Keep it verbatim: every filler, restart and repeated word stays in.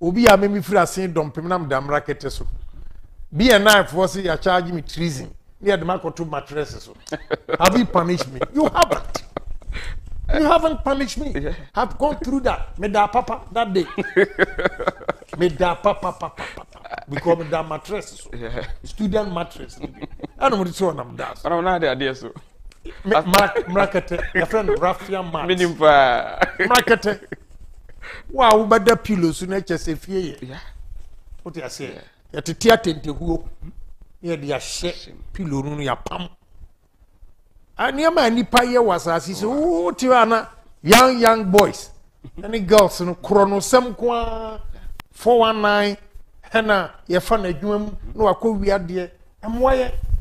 Obi a memi fira sin dom pem na mdamra kete so. B N I force you charge me treason. Near the mark two mattresses. Have you punished me? You haven't. You haven't punished me. Yeah. I've gone through that. Me da papa that day. Me da papa papa papa. Because me da mattress. Yeah. Student mattress. I don't want to show them that. I don't know the idea so. Mark market. Your friend Raffia Mark. Minimum market. Wow, but the pillows you need to say fear. Yeah. What you say? You have to tear into who? You have to share pillow. You have pam. Ani ama nipa ye wasasi so wo tiwana young young boys any girls no krono sem kwa four one nine hena ye fa na dwum no akọ wiade emwaye